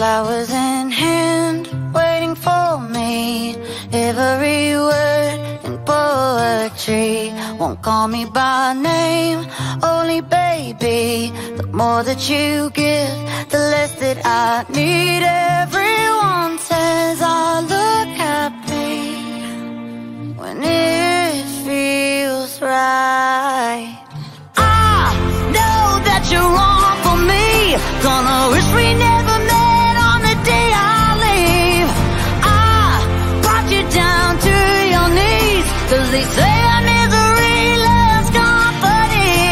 flowers in hand, waiting for me. Every word in poetry. Won't call me by name, only baby. The more that you give, the less that I need. Everyone says I look happy when it feels right. I know that you're wrong for me. Gonna wish we never met on the day I leave. I brought you down to your knees, 'cause they say our misery loves company.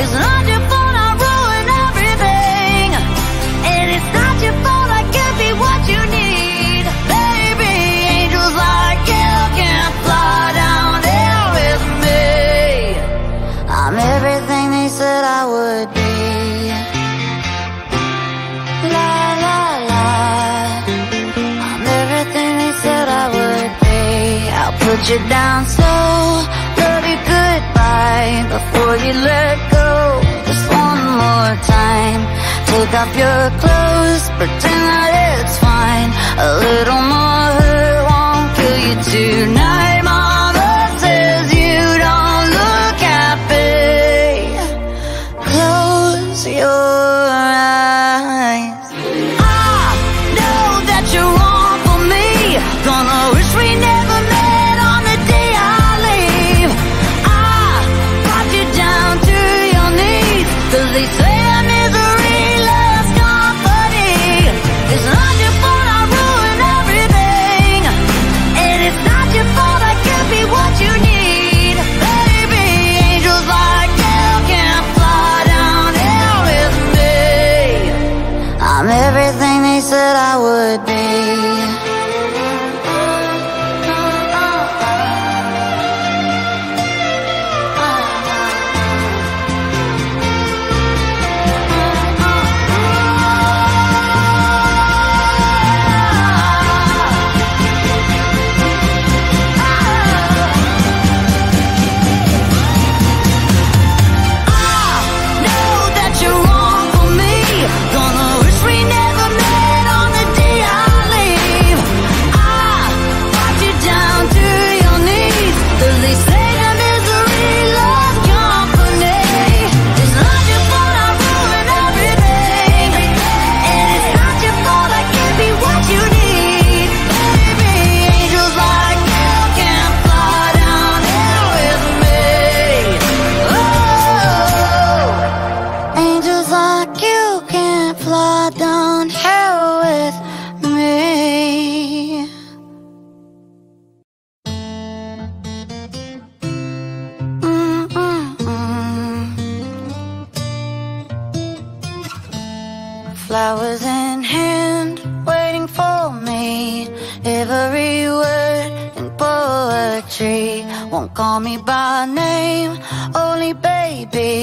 It's not your fault I ruin everything, and it's not your fault I can't be what you need. Baby, angels like you can't fly down there with me. I'm everything they said I would be. Put you down so, love you goodbye. Before you let go, just one more time. Take off your clothes, pretend that it's fine. A little more hurt won't kill you tonight. Mama says you don't look happy. Close your eyes. I know that you're wrong for me. Gonna wish we never met. They say our misery loves company. It's not your fault I ruin everything, and it's not your fault I can't be what you need. Baby, angels like you can't fly down here with me. I'm everything they said I would be. Flowers in hand, waiting for me. Every word in poetry. Won't call me by name, only baby.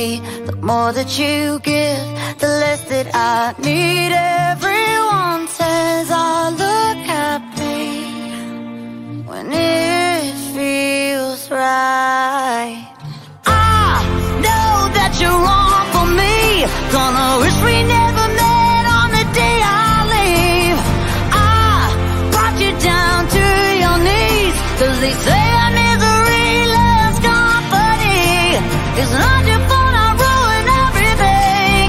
The more that you give, the less that I need. Everyone says I look happy when it feels right. I know that you're wrong for me. Gonna wish we never met. Cause they say our misery loves company. It's not your fault I ruin everything,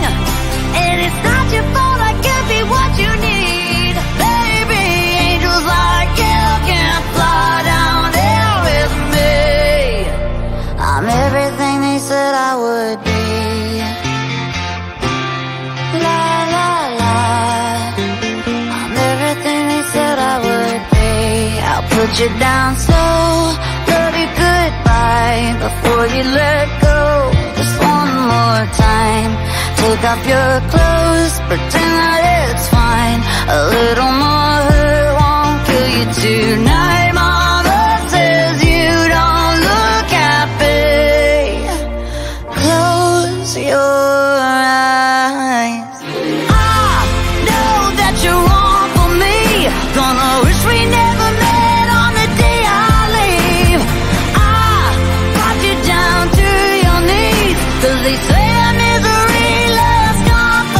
and it's not your fault I can't be what you need. Baby, angels like you can't fly down there with me. I'm everything they said I would be. La la la. I'm everything they said I would be. I'll put you down so, love you goodbye. Before you let go, just one more time. Take off your clothes, pretend that it's fine. A little more hurt won't kill you tonight. Mama says you don't look happy. Close your eyes. I know that you're wrong for me. Gonna wish we never met. Cause they say our misery loves company.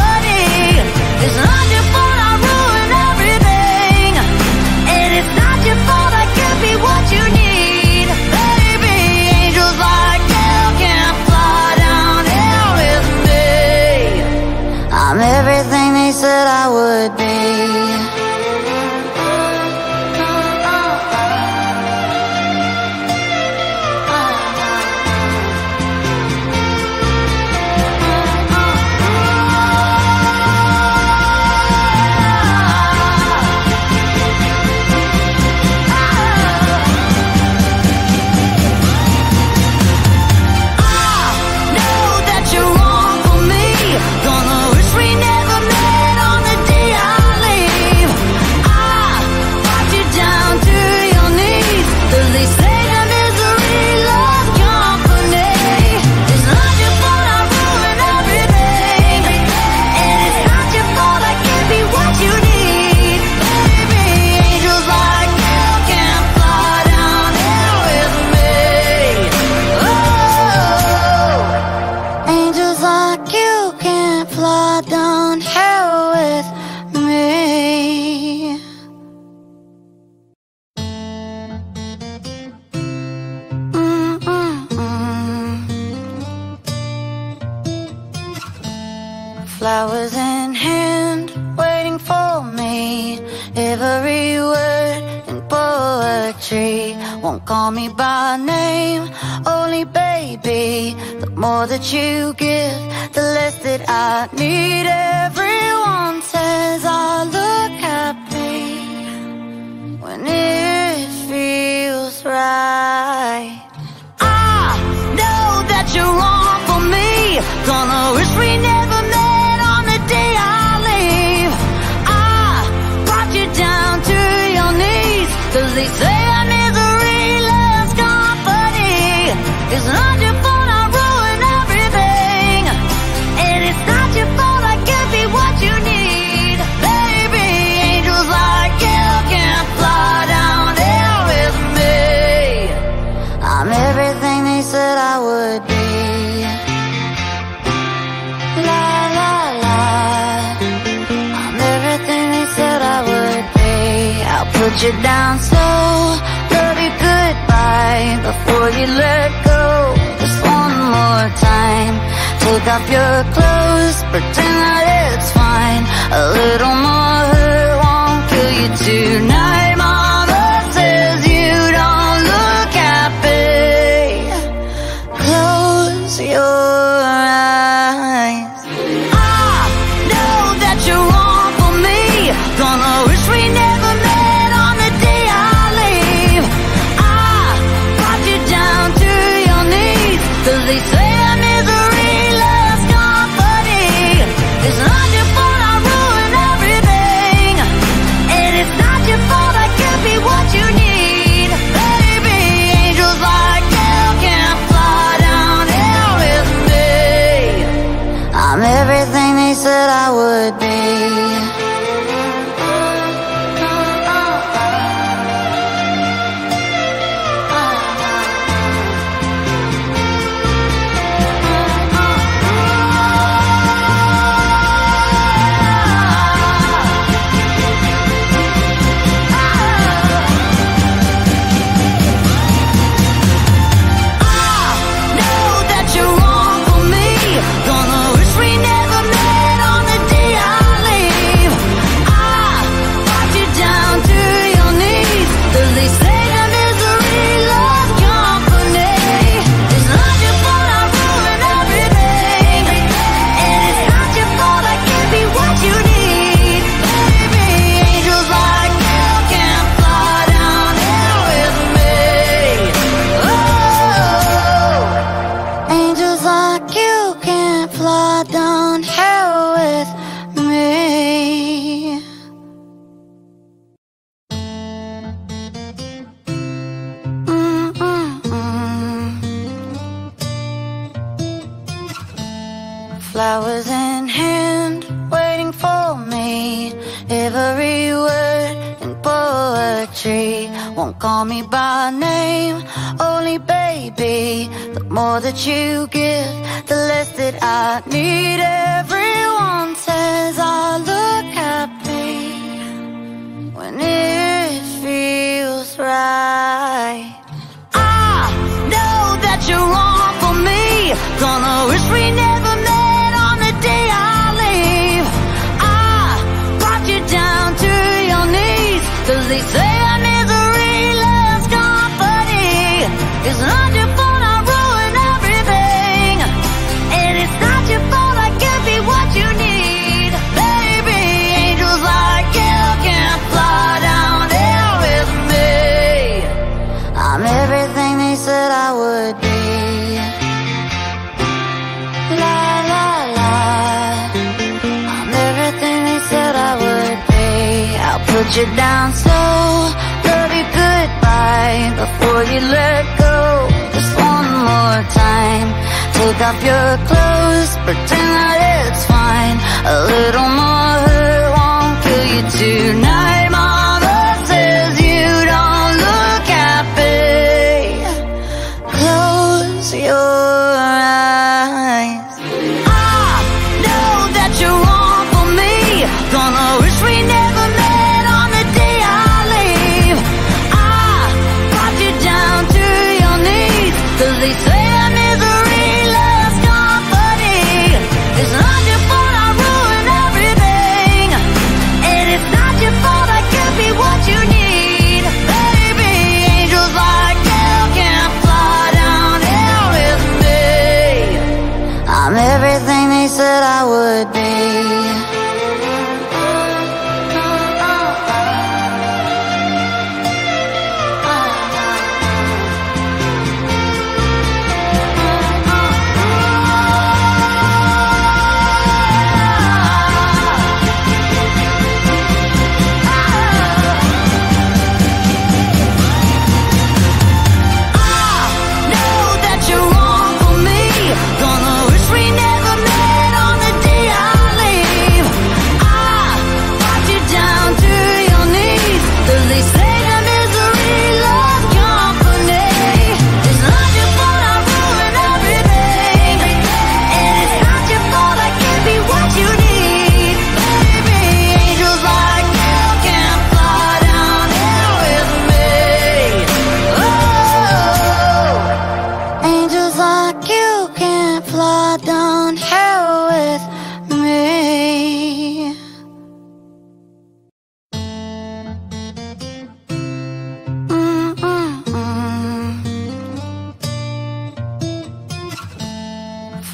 Flowers in hand, waiting for me. Every word in poetry. Won't call me by name, only baby. The more that you give, the less that I need. Everyone says I look happy when it feels right. I know that you're wrong for me. Gonna wish we never they say our misery loves company. It's not your fault I ruin everything, and it's not your fault I can't be what you need. Baby, angels like you can't fly down there with me. I'm everything they said I would be. La la la, I'm everything they said I would be. I'll put you down so before you let go, just one more time. Take off your clothes, pretend that it's fine. A little more hurt won't kill you tonight. Mama says you don't look happy. Close your eyes. I know that you're wrong for me. Gonna wish we never met on the day I leave. They say our misery loves company. It's not your fault I ruin everything, and it's not your fault I can't be what you need. Baby, angels like you can't fly down here with me. I'm everything they said I would be. Flowers in hand, waiting for me. Every word in poetry. Won't call me by name, only baby. The more that you give, the less that I need. Everyone says I look happy when it feels right. I know that you're wrong for me. Gonna wish we never they say our misery loves company. It's not your fault I ruin everything, and it's not your fault I can't be what you need. Baby, angels like you can't fly down there with me. I'm everything they said I would be. La la la, I'm everything they said I would be. I'll put you down so love you goodbye before you let go, just one more time. Take off your clothes, pretend that it's fine. A little more hurt won't kill you tonight. Mama says you don't look happy. Close your eyes. I know that you're wrong for me. Gonna wish we never met. They say our misery loves company. It's not your fault I ruined.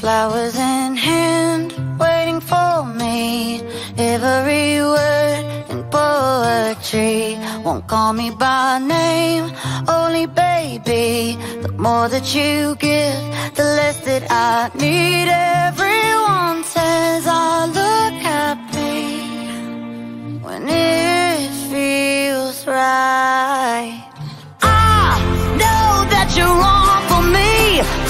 flowers in hand, waiting for me. Every word in poetry. Won't call me by name, only baby. The more that you give, the less that I need. Everyone says I look happy when it feels right. I know that you're wrong for me.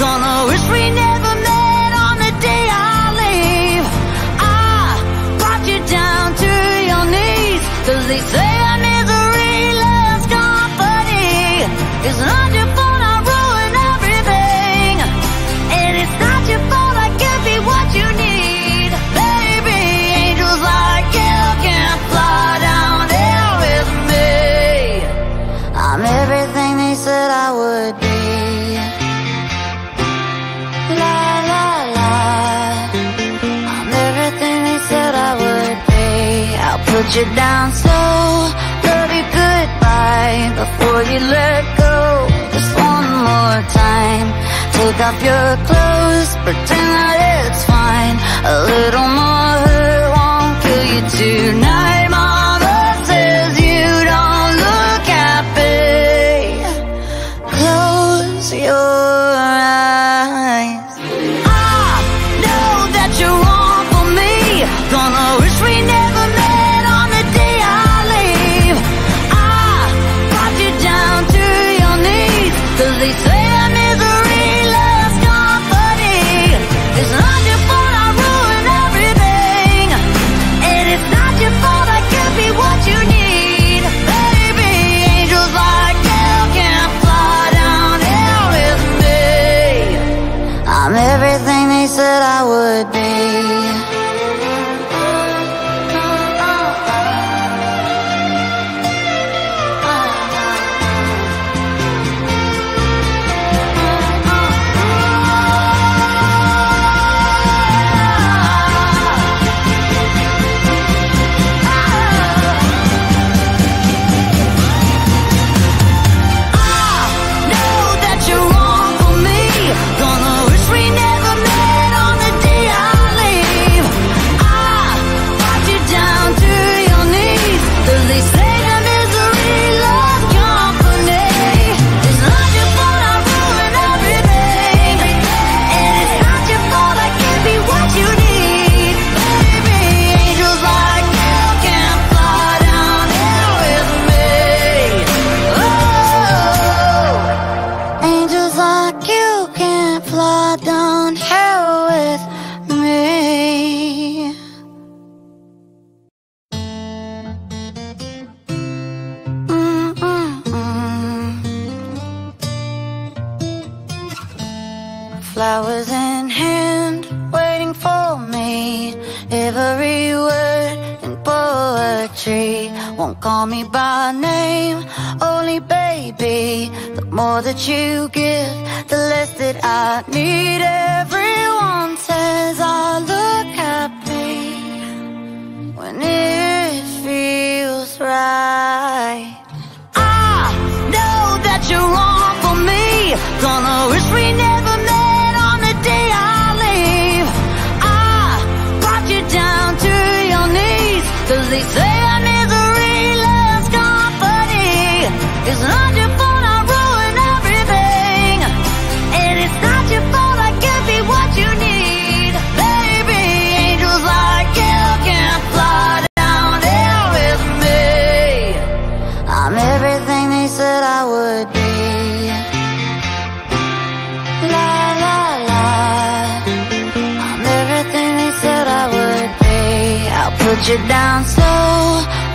Gonna wish we never met on the day I leave. I brought you down to your knees, 'cause they say our misery loves company. It's not your fault I ruin everything, and it's not your fault I can't be what you need. Baby, angels like you can't fly down there with me. I'm everything they said I would be. Put you down so, love you goodbye. Before you let go, just one more time. Take off your clothes, pretend that it's fine. A little more hurt won't kill you tonight. Mama says you don't look happy. Close your eyes. I know that you're wrong for me. Gonna wish we never met. They say our misery loves company. It's not your fault I ruin everything, and it's not your fault I can't be what you need. Baby, angels like you can't fly down here with me. I'm everything they said I would be. Flowers in hand, waiting for me. Every word in poetry. Won't call me by name, only baby. The more that you give, the less that I need. Everyone says I look happy when it feels right. I know that you're wrong for me. Gonna wish we never met. Cause they say our misery loves company. It's not your fault I ruin everything, and it's not your fault I can't be what you need. Baby, angels like you can't fly down there with me. I'm everything they said I would be. La la la. I'm everything they said I would be. I'll put you down so,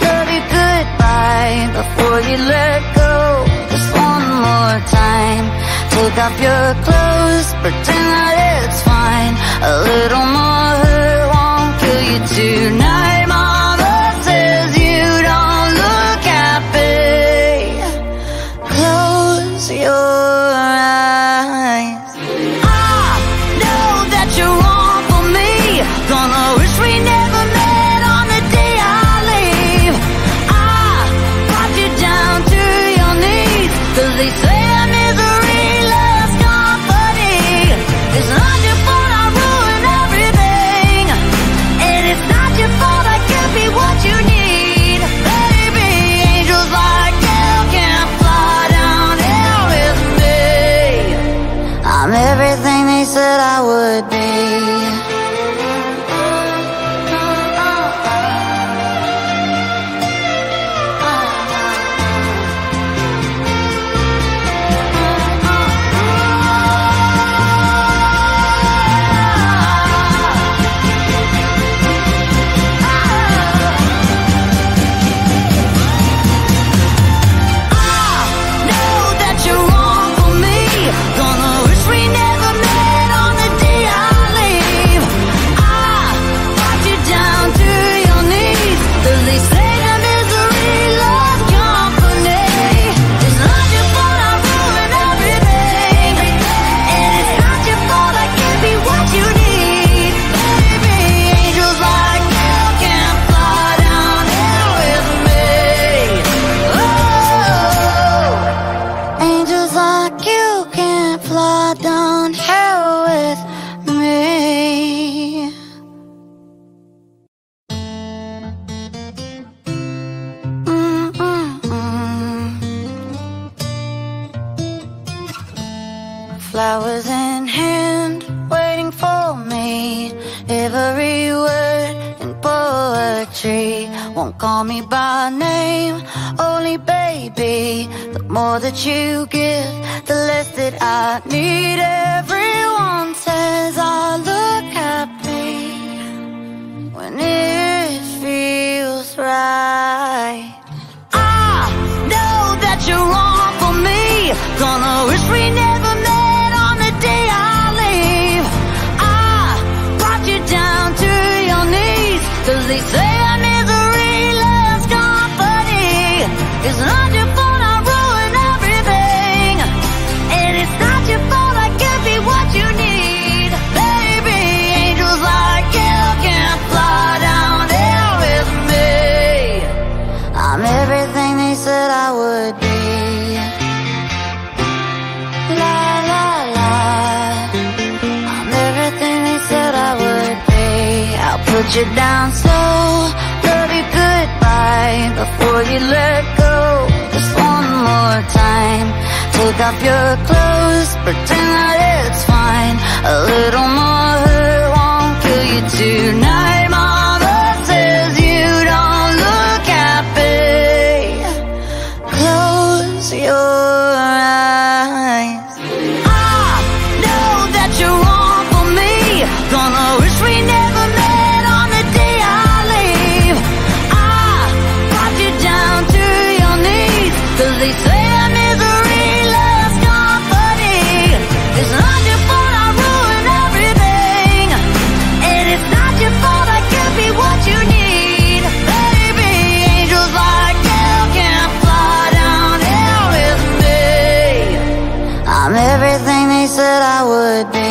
love you goodbye. Before you let go, just one more time. Take off your clothes, pretend that it's fine. A little more hurt won't kill you tonight. Mama says you don't look happy. Close your eyes. I know that you're wrong for me. Gonna wish we never met. They say our misery loves company. It's not your fault I ruined. flowers in hand, waiting for me. Every word in poetry won't call me by name, only baby. The more that you give, the less that I need. Everyone says I look happy when it feels right. I know that you're wrong for me. Gonna wish we never met on the day I leave. I brought you down to your knees, 'cause they say our misery loves company. It's not your fault I ruin everything, and it's not your fault I can't be what you need. Baby, angels like you can't fly down there with me. I'm everything they said I would be. Put you down so, love you goodbye. Before you let go, just one more time. Take off your clothes, pretend that it's fine. A little more hurt won't kill you tonight. Mama says you don't look happy. Close your eyes. I know that you're wrong for me. Gonna wish we never met that I would be.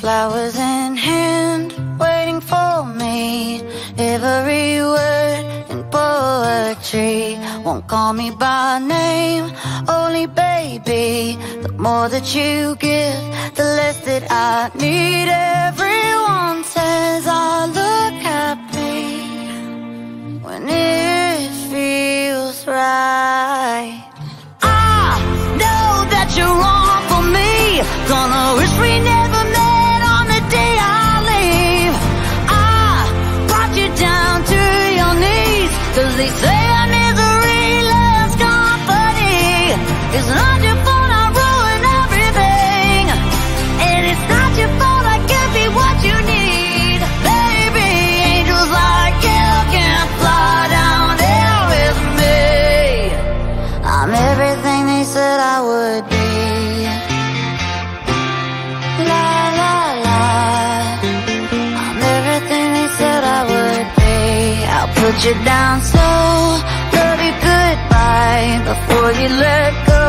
Flowers in hand, waiting for me. Every word in poetry won't call me by name, only baby. The more that you give, the less that I need. Everyone says I look happy when it feels right. I know that you're wrong for me. Gonna wish we never met day I leave. I brought you down to your knees, 'cause they say our misery loves company. It's not your fault I ruin everything, and it's not your fault I can't be what you need. Baby, angels like you can't fly down there with me. I'm everything they said I would be. Put you down so, love you goodbye. Before you let go,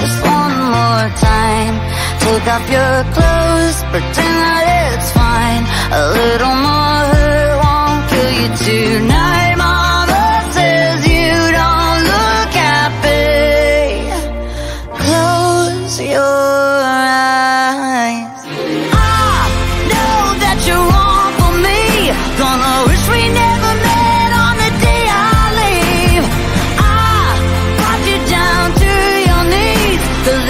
just one more time. Take off your clothes, pretend that it's fine. A little more hurt won't kill you tonight. Mama says you don't look happy. Close your eyes. I know that you're wrong for me. Gonna wish we never met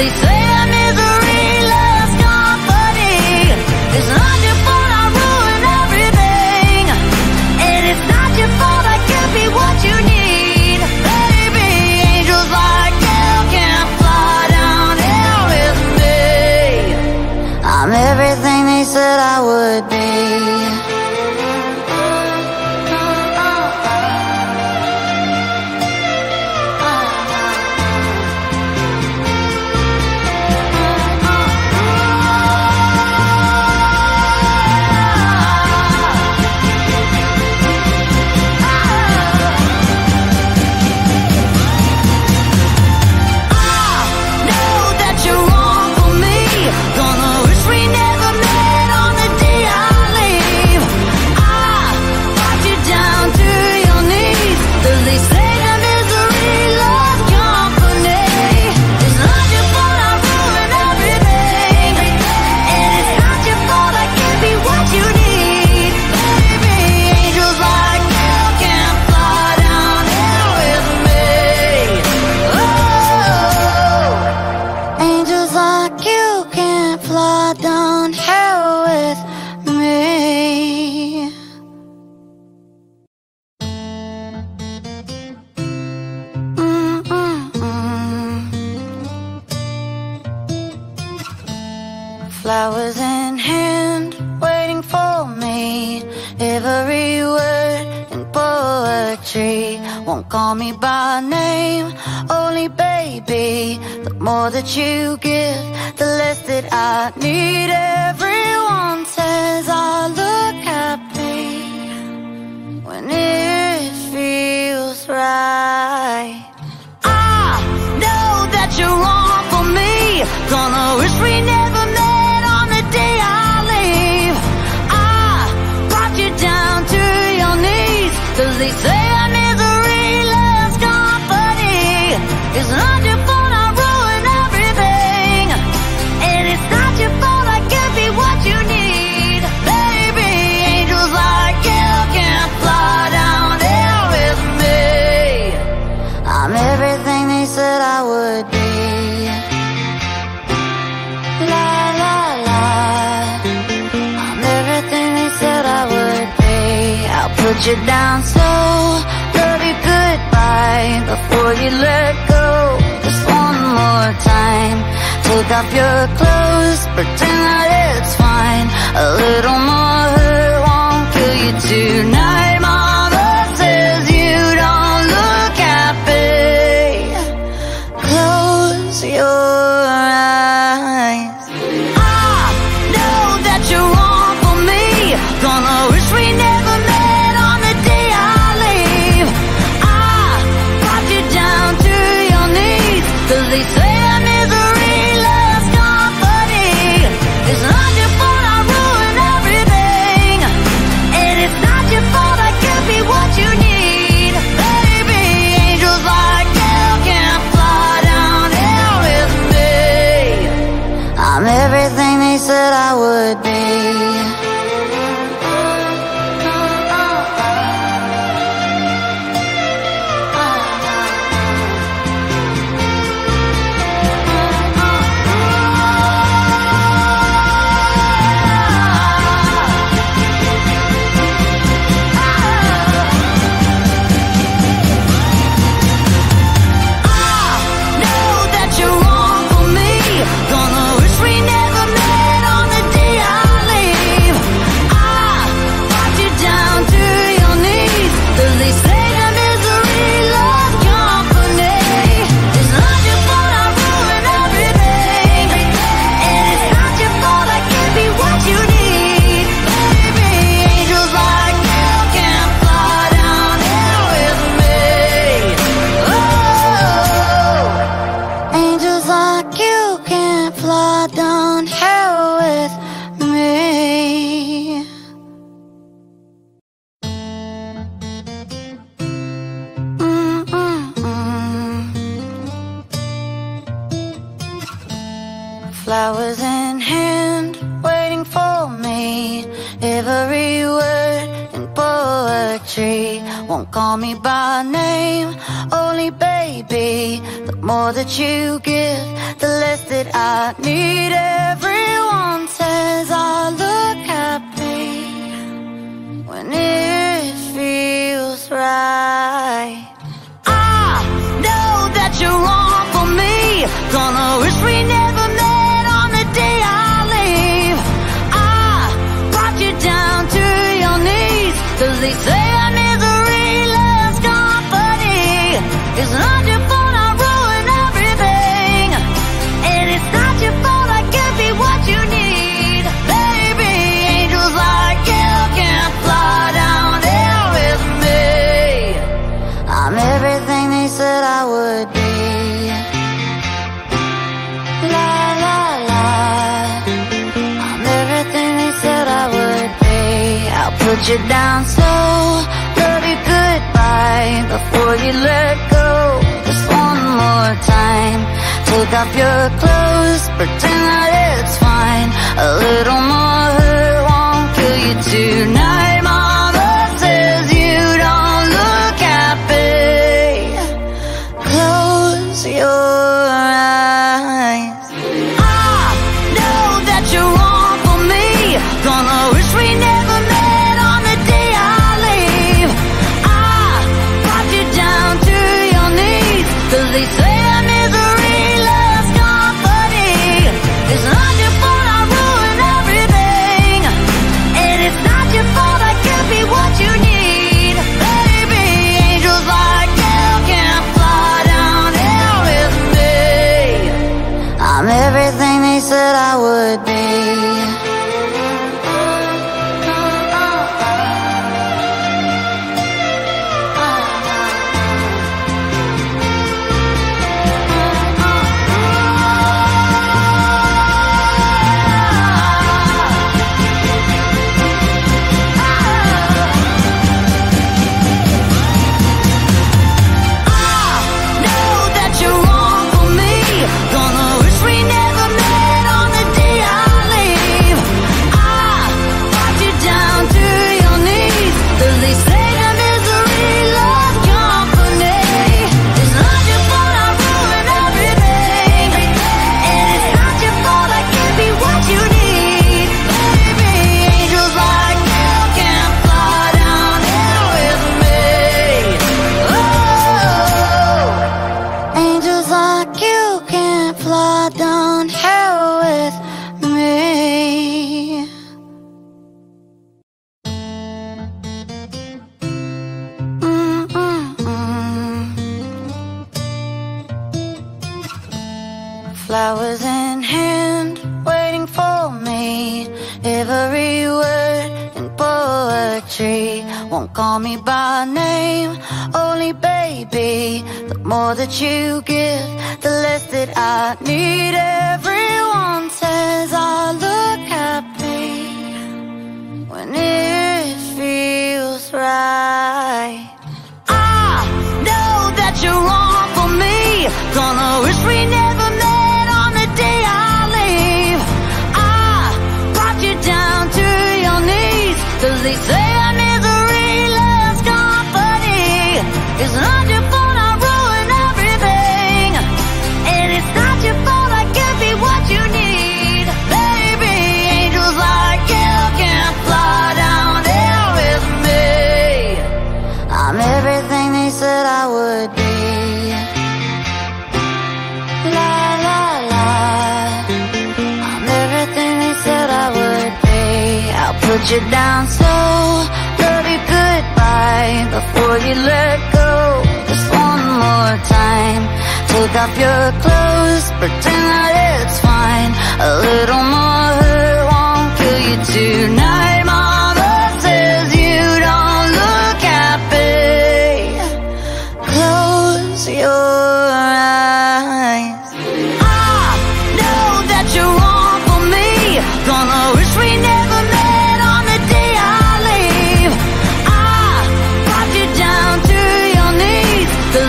they say our misery loves company. It's not your Don't call me by name, only baby. The more that you give, the less that I need. Everyone says I look happy when it feels right. I know that you're wrong for me. Gonna wish we never met on the day I leave. I brought you down to your knees, till they say I need. It's not your fault I ruin everything, and it's not your fault I can't be what you need. Baby, angels like you can't fly down there with me. I'm everything they said I would be. La la la, I'm everything they said I would be. I'll put you down so, love you goodbye before you let go. More time, take off your clothes, pretend that it's fine. A little more hurt won't kill you tonight. Mama says you don't look happy. Close your eyes. I know that you're wrong for me. Gonna wish we never met on the day I leave. I brought you down to your knees, 'cause they say that I would be. Flowers in hand, waiting for me. Every word in poetry. Won't call me by name, only baby. The more that you give, the less that I need. Everyone says I look happy when it feels right. I know that you're wrong for me. Gonna wish we never met day I leave. I brought you down to your knees, 'cause they say our misery loves company. It's not your fault I ruin everything, and it's not your fault I can't be what you need. Baby, angels like you can't fly down there with me. I'm everything they said I would be. Put you down so, love you goodbye before you let go. Just one more time, take off your clothes, pretend that it's fine. A little more hurt won't kill you tonight. Mama says you don't look happy. Close your eyes. I know that you're wrong for me. Gonna wish we never met. They say our misery loves company. It's not your fault I ruin everything, and it's not your promised that I would be. Flowers in hand, waiting for me. Every word in poetry. Won't call me by name, only baby. The more that you give, the less that I need. Everyone says I look happy when it feels right. I know that you're wrong for me. Gonna wish we never met day I leave. I brought you down to your knees, 'cause they say our misery loves company. It's not your fault I ruin everything, and it's not your fault I can't be what you need. Baby, angels like you can't fly down there with me. I'm everything they said I would be. Put you down so, love you goodbye. Before you let go, just one more time. Take off your clothes, pretend that it's fine. A little more hurt won't kill you tonight. Mama says you don't look happy. Close your eyes. I know that you're wrong for me. Gonna wish we never met.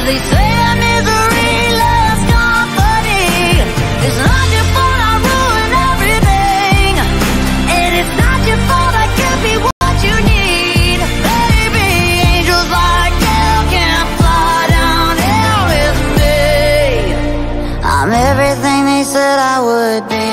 They say our misery loves company. It's not your fault I ruin everything, and it's not your fault I can't be what you need. Baby, angels like you can't fly down here with me. I'm everything they said I would be.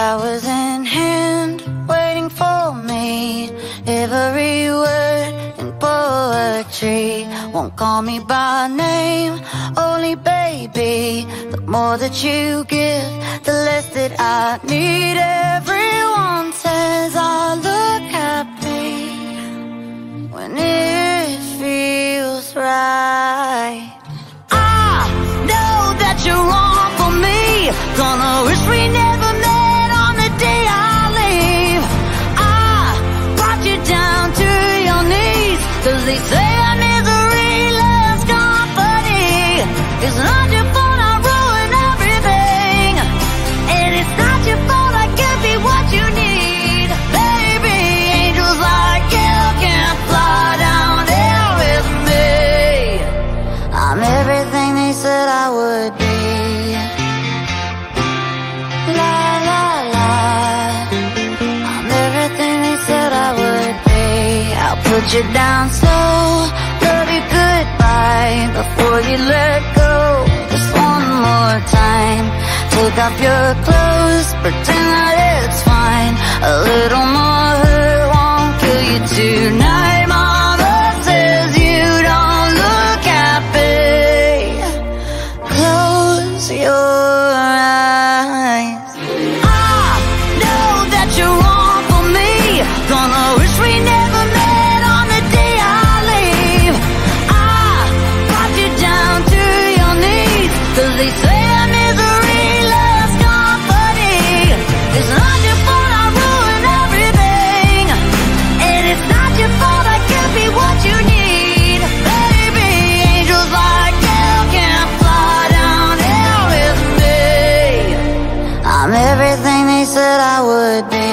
Flowers in hand, waiting for me. Every word in poetry. Won't call me by name, only baby. The more that you give, the less that I need. Everyone says I look happy when it feels right. I know that you're wrong for me. Gonna wish we never met. Day I leave, I It's not your fault I ruin everything, and it's not your fault I can't be what you need. Baby, angels like you can't fly down there with me. I'm everything they said I would be. La la la, I'm everything they said I would be. I'll put you down slow, before you let go, just one more time. Take off your clothes, pretend that it's fine. A little more hurt won't kill you tonight. Mama says you don't look happy. Close your eyes. I know that you're wrong for me. Gonna wish we never met on the day I leave. Cause they say that misery loves company. It's not your fault I ruin everything, and it's not your fault I can't be what you need. Baby, angels like you can't fly down here with me. I'm everything they said I would be.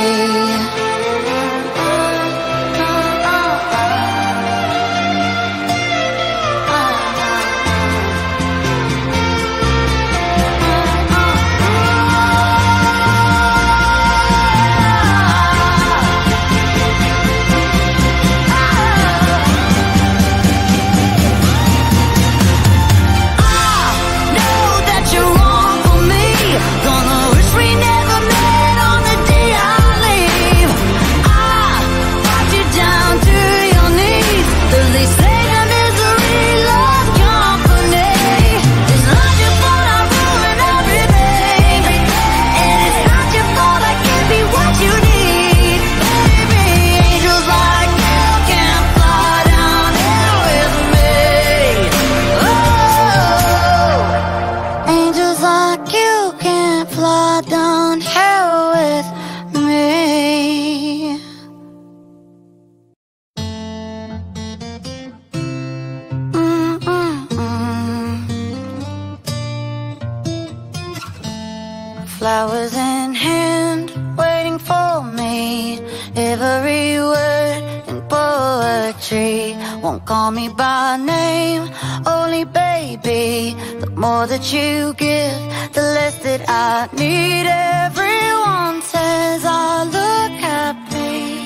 Flowers in hand, waiting for me. Every word in poetry. Won't call me by name, only baby. The more that you give, the less that I need. Everyone says I look happy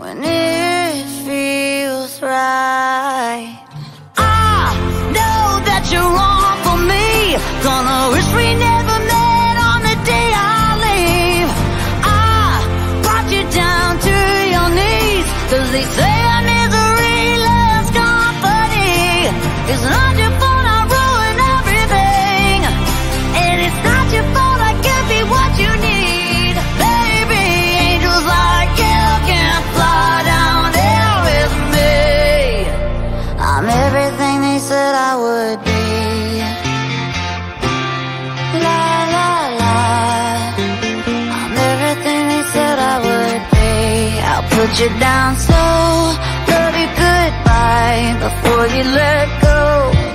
when it feels right. I know that you're wrong for me. Gonna wish we never met day I leave. I brought you down to your knees. Cause they say that misery loves company. It's not your fault I ruin everything, and it's not your fault I can't be what you need. Baby, angels like you can't fly down there with me. I'm everything they said I would be. Put you down slow, love you goodbye, before you let go,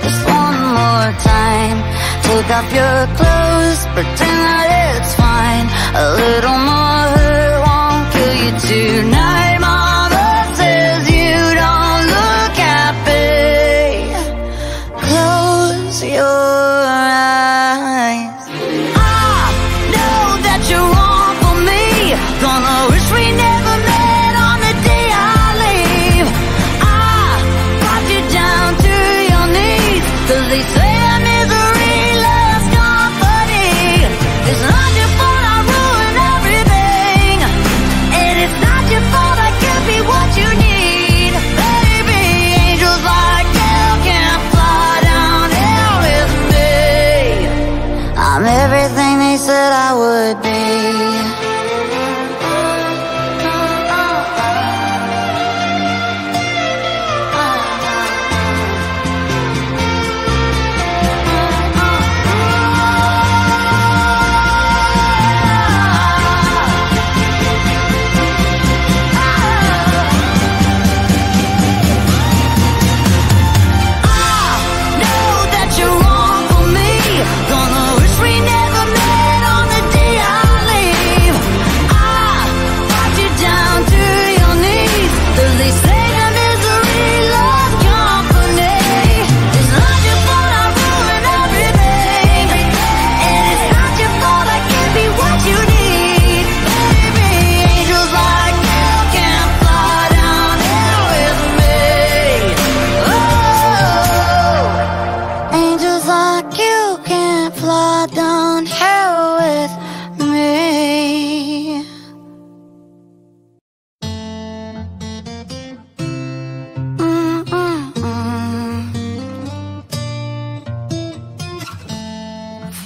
just one more time. Take off your clothes, pretend that it's fine. A little more hurt won't kill you tonight. Mama says you don't look happy. Close your eyes. I know that you're wrong for me. Gonna wish we never met on the day I leave. I brought you down to your knees. Cause they say that misery loves company. It's not your fault I ruin everything, and it's not your fault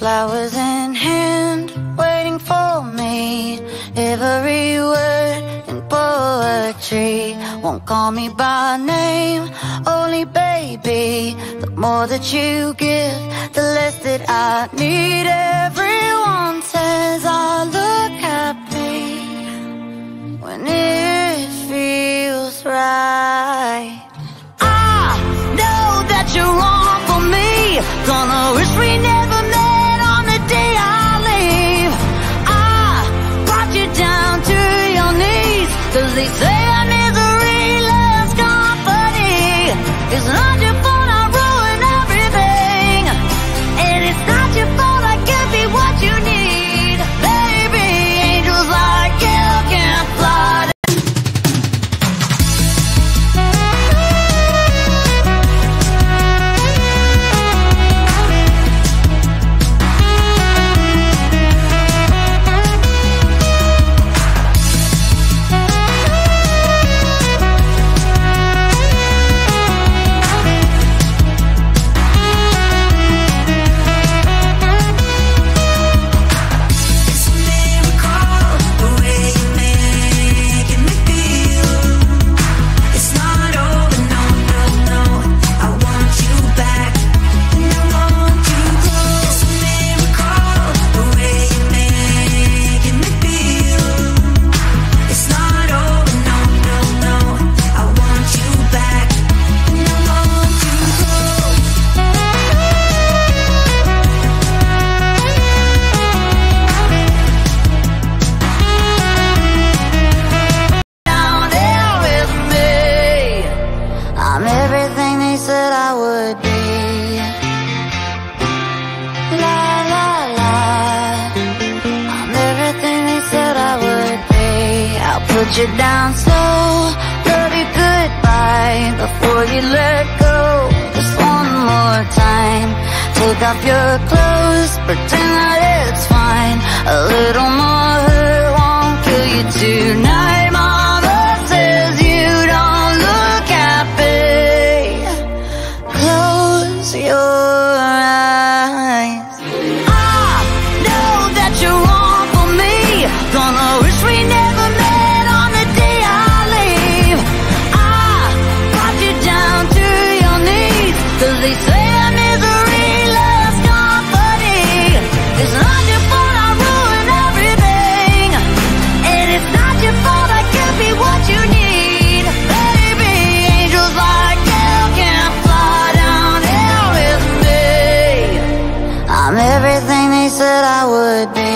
flowers in hand, waiting for me. Every word in poetry won't call me by name, only baby. The more that you give, the less that I need. Everyone says I look happy when it feels right. I know that you're wrong for me, gonna wish we never met on the day I leave. I brought you down to your knees, 'cause they say our misery loves company. It's not your fault I ruin everything, and it's not your fault I can't be what you need. Baby, angels like you can't fly. You down slow, love you goodbye before you let go. Just one more time, take off your clothes, pretend that it's fine. A little more hurt won't kill you tonight. Mama says you don't look happy, close your eyes. I know that you're wrong for me, gonna wish we never. They say our misery loves company. It's not your fault I ruin everything, and it's not your fault I can't be what you need. Baby, angels like you can't fly down here with me. I'm everything they said I would be.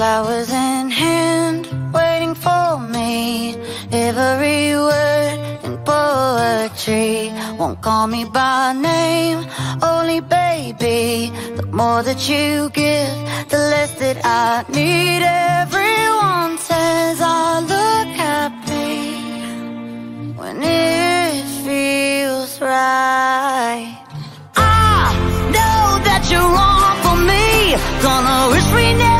Flowers in hand, waiting for me. Every word in poetry won't call me by name, only baby. The more that you give, the less that I need. Everyone says I look happy when it feels right. I know that you're wrong for me, gonna wish we never.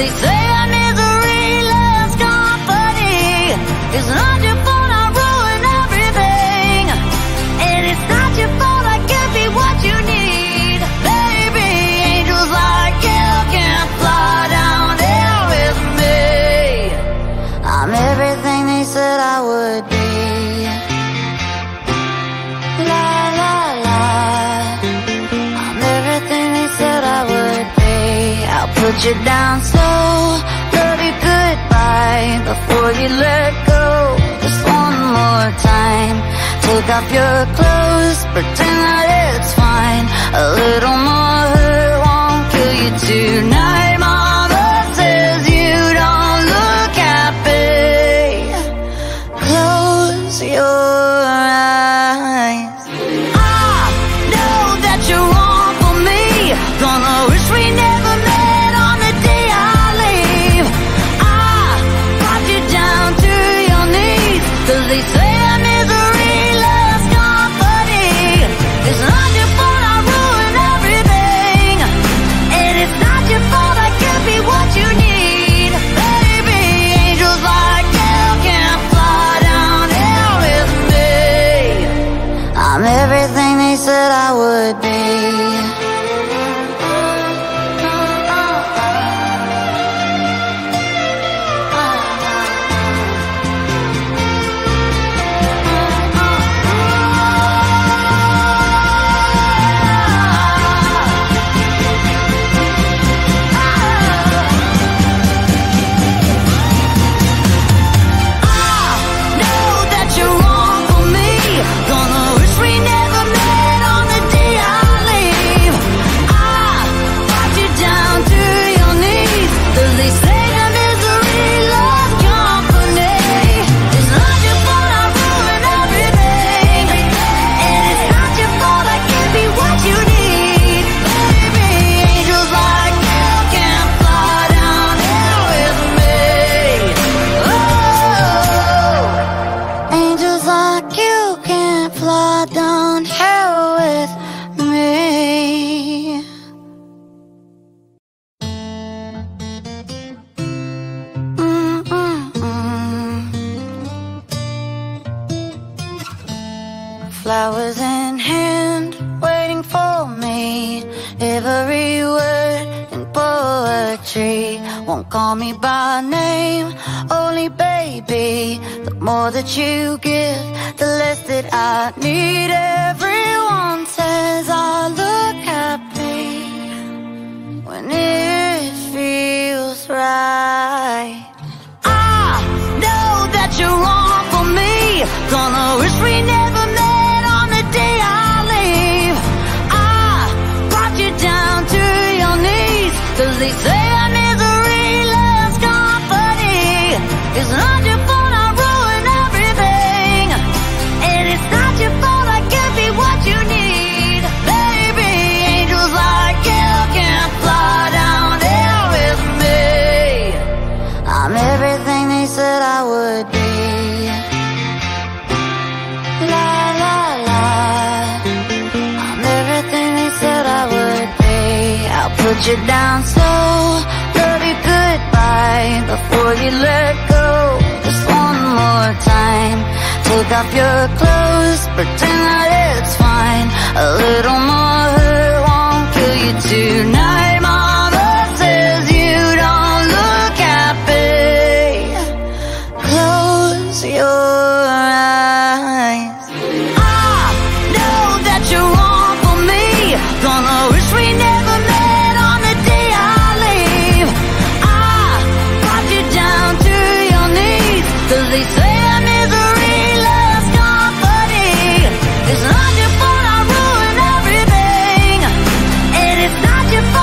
They say our misery loves company. It's not your fault I ruin everything, and it's not your fault I can't be what you need. let you down, so love you goodbye before you let go. Just one more time, take off your clothes, pretend that it's fine. A little more hurt won't kill you tonight. Mama says you don't look happy, close your eyes. I know that you want for me, gonna wish we never said I would be. Flowers in hand, waiting for me. Every word in poetry. Won't call me by name, only baby. The more that you give, the less that I need. Everyone says I look happy when it feels right. I know that you want for me, gonna wish we never met. Does they say our misery loves company? It's not your fault I ruin everything, and it's not your fault I can't be what you need. Baby, angels like you can't fly down there with me. I'm everything they said I would be. La la la, I'm everything they said I would be. I'll put you down slow, love you goodbye before you let go. Just one more time, take off your clothes, pretend that it's fine. A little more hurt won't kill you tonight. Mama says you don't look happy, close your eyes. I know that you want for me, gonna wish we never met. Does they say our misery loves company? It's not your fault I ruin everything, and it's not your fault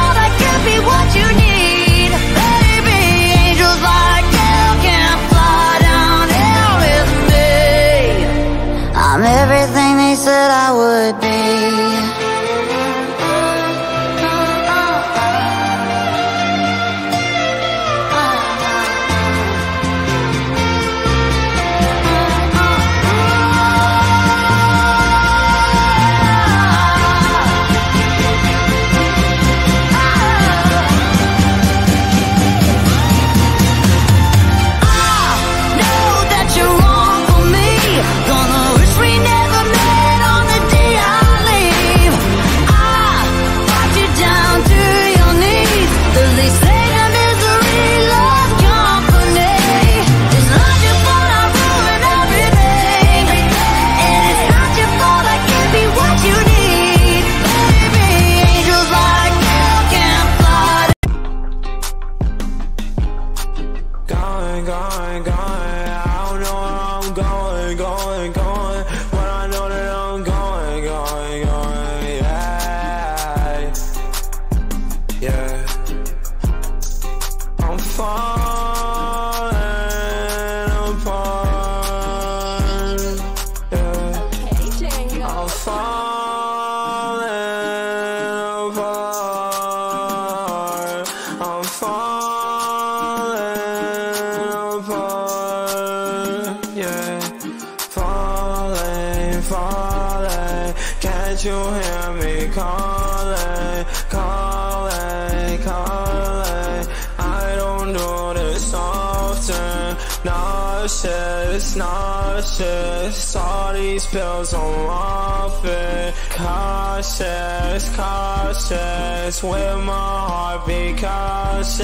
falling. Can't you hear me calling, calling, calling? I don't do this often. Nauseous, nauseous, all these pills on often. Cautious, cautious, with my heart be cautious.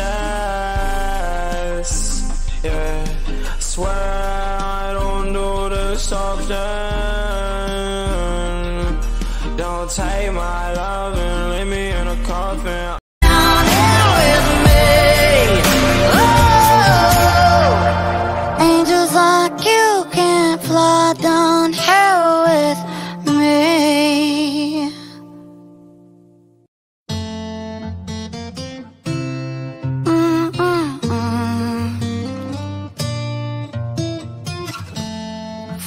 Yeah, swear I don't do this often. Don't take my love and leave me in a coffin. Down here with me.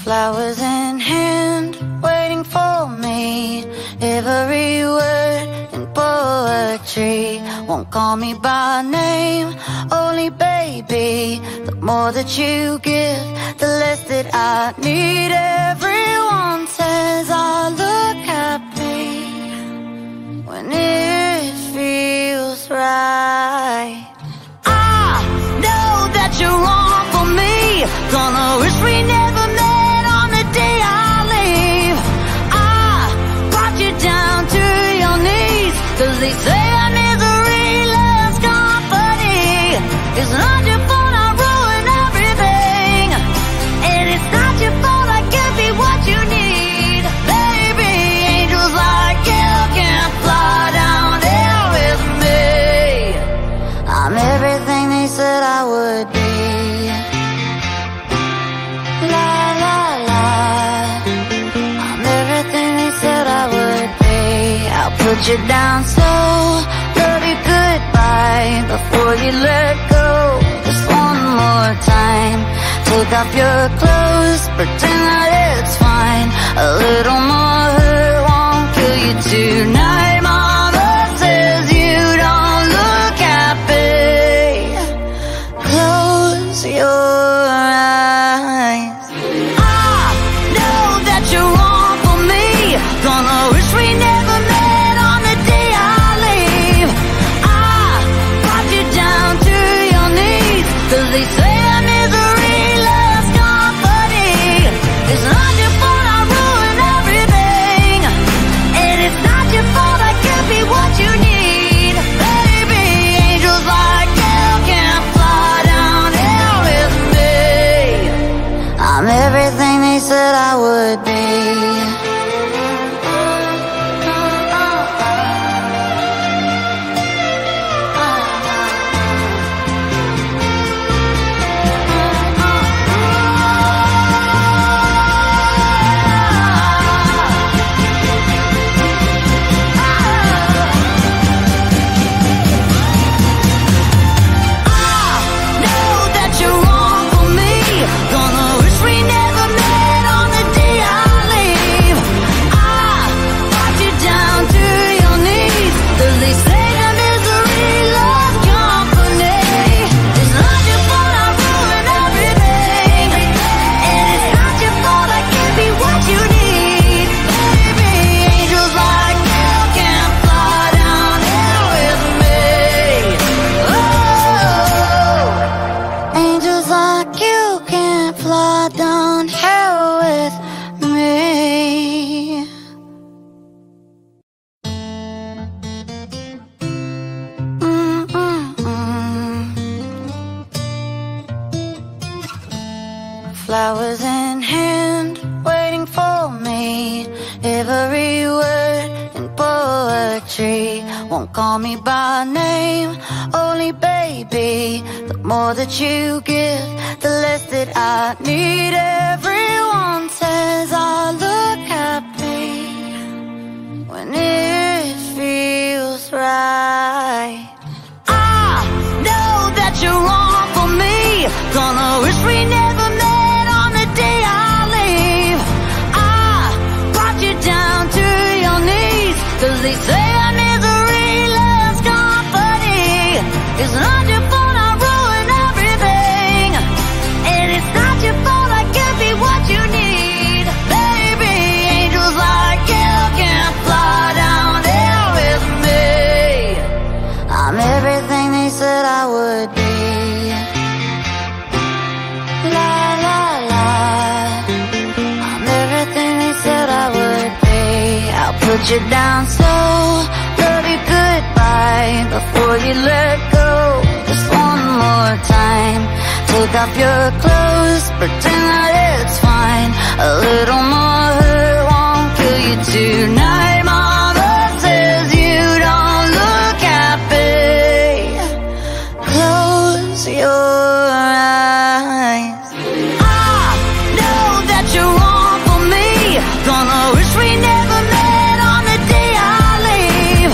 Flowers in hand, waiting for me. Every word in poetry. Won't call me by name, only baby. The more that you give, the less that I need. Everyone says I look happy when it feels right. I know that you're wrong for me. Gonna wish we never met on the day I leave. I brought you down to your knees, 'cause they say our misery loves company. It's not your fault. Put you down so, love you goodbye. Before you let go, just one more time. Take off your clothes, pretend that it's fine. A little more hurt won't kill you tonight. Mama says you don't look happy. Close your eyes. I know that you're wrong for me. Gonna wish we never met. They say our misery loves company. It's not your fault I ruin everything, and it's not your fault I can't be what you need. Baby, angels like you can't fly down here with me. I'm everything they said I would be. Flowers in hand, waiting for me. Every word in poetry. Won't call me by name, only baby. The more that you give, the less that I need. Everyone says I look happy when it feels right. I know that you're wrong for me. Gonna wish we never met. They say our misery loves company. It's not your fault I ruin everything, and it's not your fault I can't be what you need. put you down, so love you goodbye before you let go. Just one more time, take off your clothes, pretend that it's fine. A little more hurt won't kill you tonight. Mama says you don't look happy, close your eyes. I know that you want for me, gonna wish we never met on the day I leave.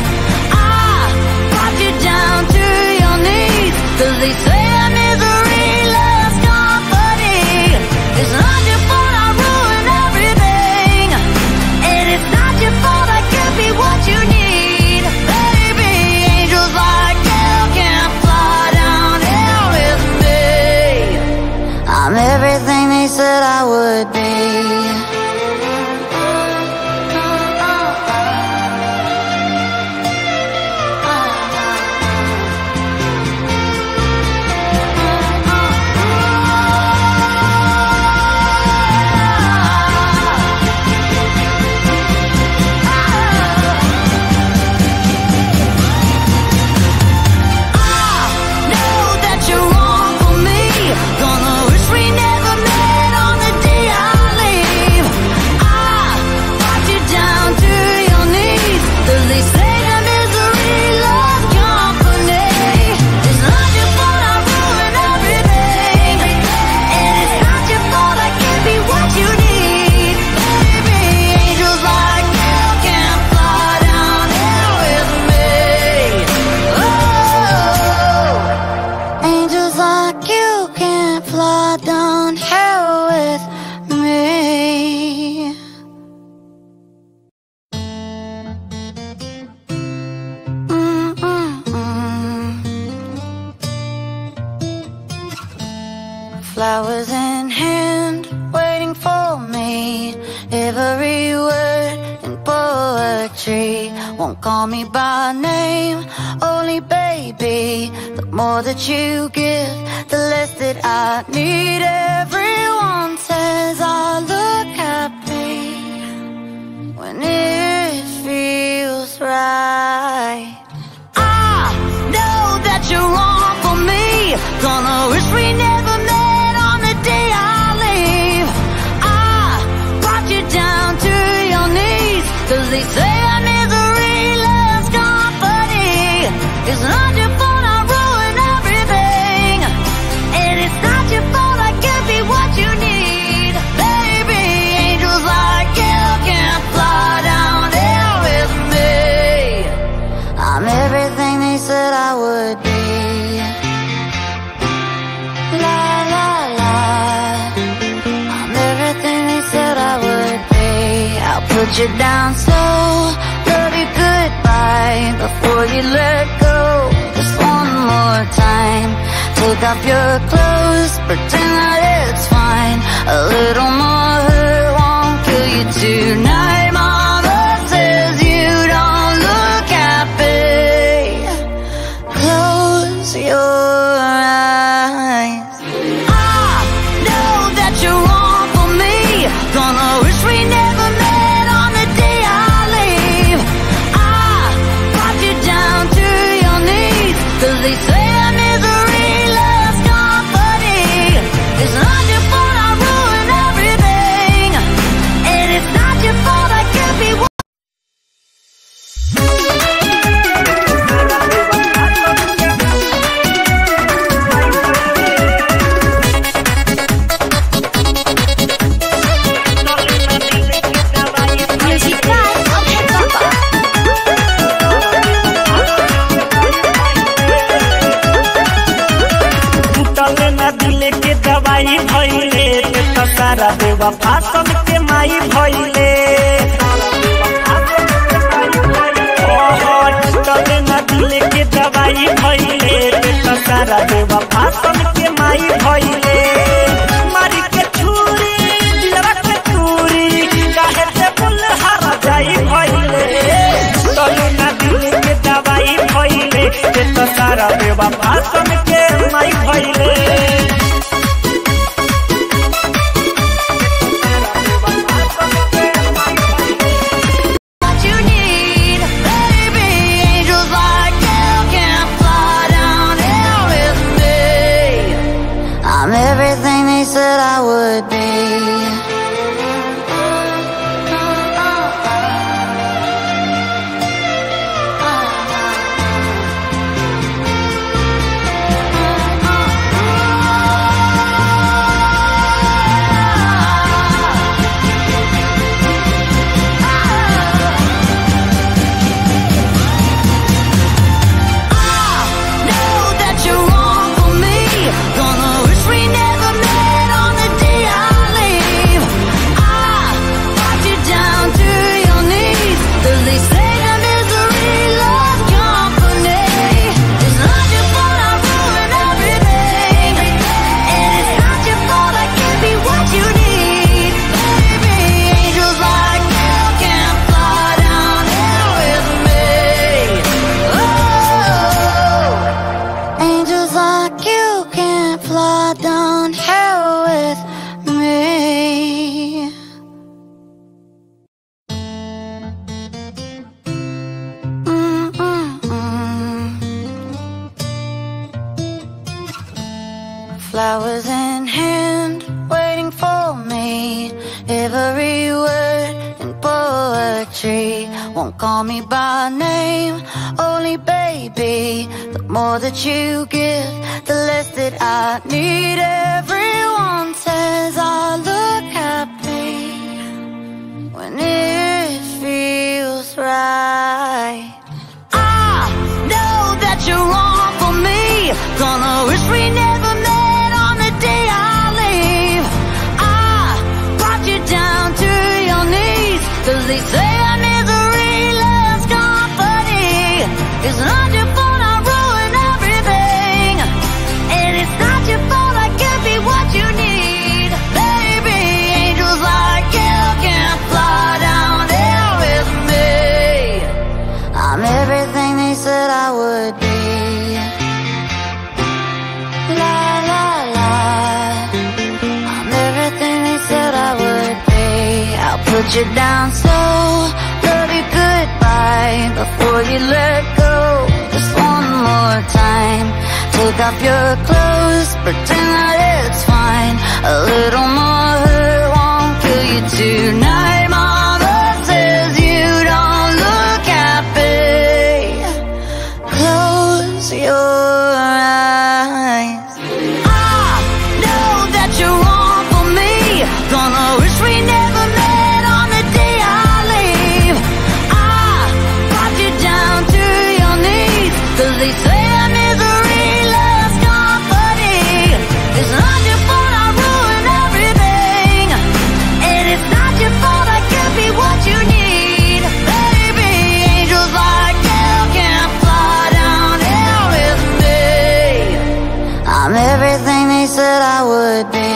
I brought you down to your knees, 'cause they say that misery loves company. It's not your fault I ruin everything, and it's not your fault I could be what you need. Baby, angels like you can't fly down here with me. I'm everything they said I would be. Flowers in hand, waiting for me. Every word in poetry. Won't call me by name, only baby. The more that you give, the less that I need. Everyone says I look happy when it feels right. I know that you're wrong for me, gonna wish we never they say that misery loves company. It's not your fault I ruin everything, and it's not your fault I could be what you need. Baby, angels like you can't fly down here with me. I'm everything they said I would be. La la la, I'm everything they said I would be. I'll put you down so before you let go, just one more time, take off your clothes, pretend that it's fine. A little more hurt won't kill you tonight. Mama says you don't look happy, close your eyes. I know that you want for me, gonna wish we never met on the day I leave. Cause they say that misery loves company. It's not your fault I ruin everything, and it's not your fault I could be what. सारा बेवफा सबके माई भइले, दिले के दवाई भइले, सारा बेवफा सबके माई भइले। मारी के छुरी दिलवा के छुरी, काहे से बुलहरा जाई भइले, दिले के दवाई भइले, सारा बेवफा सबके माई भइले। You need Flowers in hand, waiting for me. Every word in poetry. Won't call me by name, only baby. The more that you give, the less that I need. Everyone says I look happy when it feels right. I know that you're wrong for me. Gonna wish we never they say our misery loves company. It's not your fault I ruin everything, and it's not your fault I can't be what you need. Baby, angels like you can't fly down there with me. I'm everything they said I would be. La la la, I'm everything they said I would be. I'll put you down so before you let go, just one more time. Take off your clothes, pretend that it's fine. A little more hurt won't kill you tonight. Mama says you don't look happy. Close your eyes. I know that you're wrong for me. Gonna wish we never met. They say our misery loves company. It's not your fault I ruin everything, and it's not your fault I can't be what you need. Baby, angels like you can't fly down here with me. I'm everything they said I would be.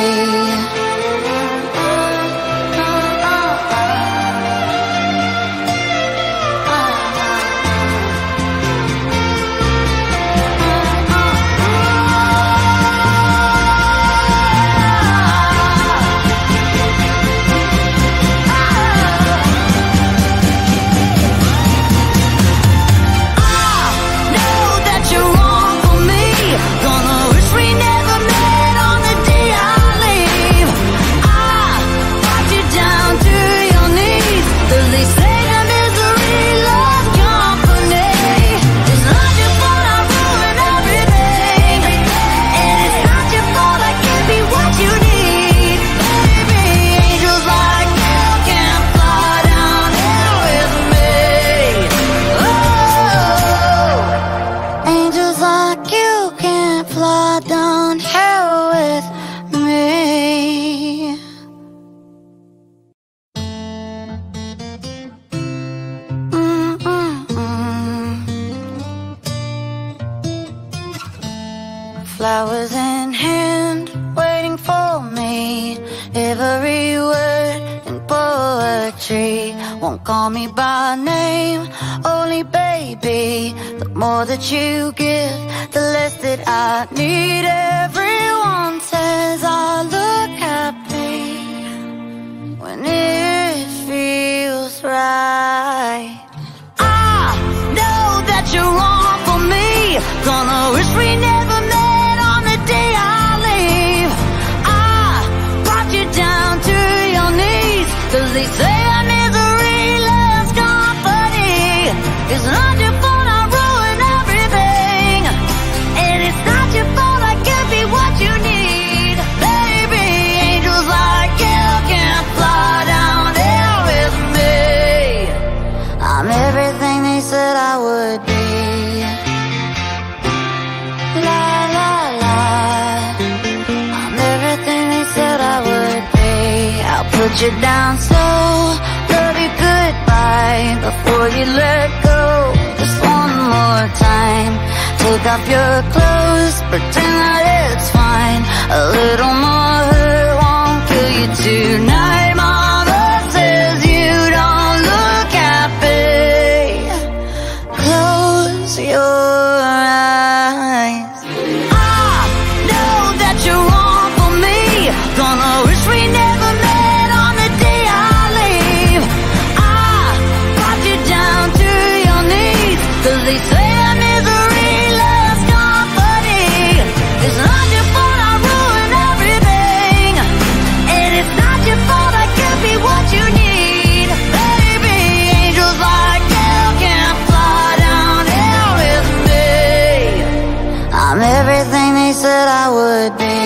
Flowers in hand, waiting for me. Every word in poetry. Won't call me by name, only baby. The more that you give, the less that I need. Everyone says I look happy when it feels right. I know that you're wrong for me. Gonna wish we never met. They say our misery loves company. It's not your fault I ruin everything, and it's not your fault I can't be what you need. Baby, angels like you can't fly down there with me. I'm everything they said I would be. La la la, I'm everything they said I would be. I'll put you down so love you goodbye before you let go. Just one more time. Take off your clothes, pretend that it's fine. A little more hurt won't kill you tonight. Mama says you don't look happy. Close your eyes. I know that you're wrong for me. Gonna wish we never met. They say our misery loves company. It's not your fault I ruin that I would be.